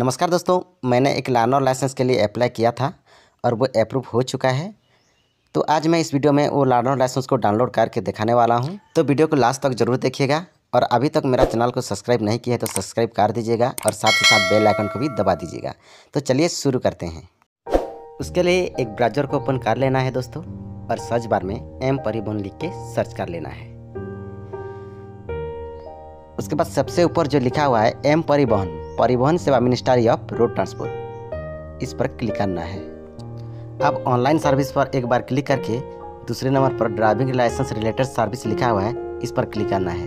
नमस्कार दोस्तों, मैंने एक लर्नर लाइसेंस के लिए अप्लाई किया था और वो अप्रूव हो चुका है। तो आज मैं इस वीडियो में वो लर्नर लाइसेंस को डाउनलोड करके दिखाने वाला हूँ। तो वीडियो को लास्ट तक जरूर देखिएगा और अभी तक मेरा चैनल को सब्सक्राइब नहीं किया है तो सब्सक्राइब कर दीजिएगा और साथ ही साथ बेल आइकन को भी दबा दीजिएगा। तो चलिए शुरू करते हैं। उसके लिए एक ब्राउज़र को ओपन कर लेना है दोस्तों और सर्च बार में mparivahan लिख के सर्च कर लेना है। उसके बाद सबसे ऊपर जो लिखा हुआ है mparivahan सेवा मिनिस्ट्री ऑफ रोड ट्रांसपोर्ट, इस पर क्लिक करना है। अब ऑनलाइन सर्विस पर एक बार क्लिक करके दूसरे नंबर पर ड्राइविंग लाइसेंस रिलेटेड सर्विस लिखा हुआ है, इस पर क्लिक करना है।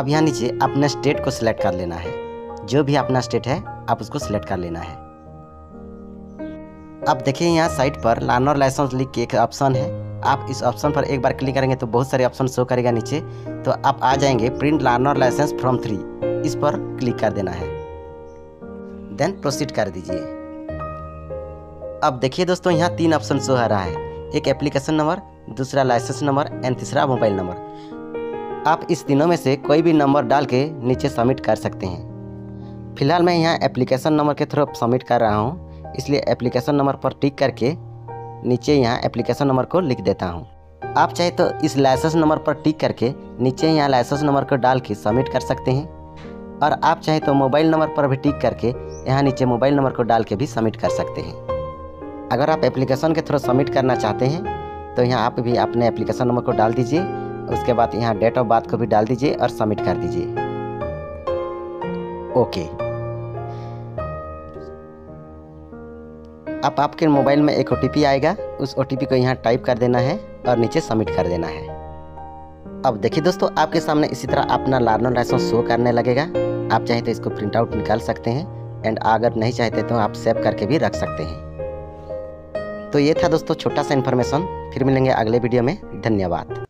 अब यहाँ नीचे अपना स्टेट को सिलेक्ट कर लेना है। जो भी अपना स्टेट है आप उसको सिलेक्ट कर लेना है। अब देखिए यहाँ साइड पर लर्नर लाइसेंस लिख के एक ऑप्शन है, आप इस ऑप्शन पर एक बार क्लिक करेंगे तो बहुत सारे ऑप्शन शो करेगा नीचे। तो आप आ जाएंगे प्रिंट लर्नर लाइसेंस फ्रॉम 3, इस पर क्लिक कर देना है, देन प्रोसीड कर दीजिए। अब देखिए दोस्तों यहाँ 3 ऑप्शन शो आ रहा है, एक एप्लीकेशन नंबर, दूसरा लाइसेंस नंबर एंड तीसरा मोबाइल नंबर। आप इस तीनों में से कोई भी नंबर डाल के नीचे सबमिट कर सकते हैं। फिलहाल मैं यहाँ एप्लीकेशन नंबर के थ्रू सबमिट कर रहा हूँ, इसलिए एप्लीकेशन नंबर पर टिक करके नीचे यहाँ एप्लीकेशन नंबर को लिख देता हूँ। आप चाहे तो इस लाइसेंस नंबर पर टिक करके नीचे यहाँ लाइसेंस नंबर को डाल के सबमिट कर सकते हैं और आप चाहे तो मोबाइल नंबर पर भी टिक करके यहाँ नीचे मोबाइल नंबर को डाल के भी सबमिट कर सकते हैं। अगर आप एप्लीकेशन के थ्रू सबमिट करना चाहते हैं तो यहाँ आप भी अपने एप्लीकेशन नंबर को डाल दीजिए, उसके बाद यहाँ डेट ऑफ बर्थ को भी डाल दीजिए और सबमिट कर दीजिए। ओके, अब आपके मोबाइल में एक OTP आएगा, उस OTP को यहाँ टाइप कर देना है और नीचे सबमिट कर देना है। अब देखिए दोस्तों आपके सामने इसी तरह अपना लर्नर लाइसेंस शो करने लगेगा। आप चाहे तो इसको प्रिंट आउट निकाल सकते हैं एंड अगर नहीं चाहते तो आप सेव करके भी रख सकते हैं। तो ये था दोस्तों छोटा सा इन्फॉर्मेशन। फिर मिलेंगे अगले वीडियो में। धन्यवाद।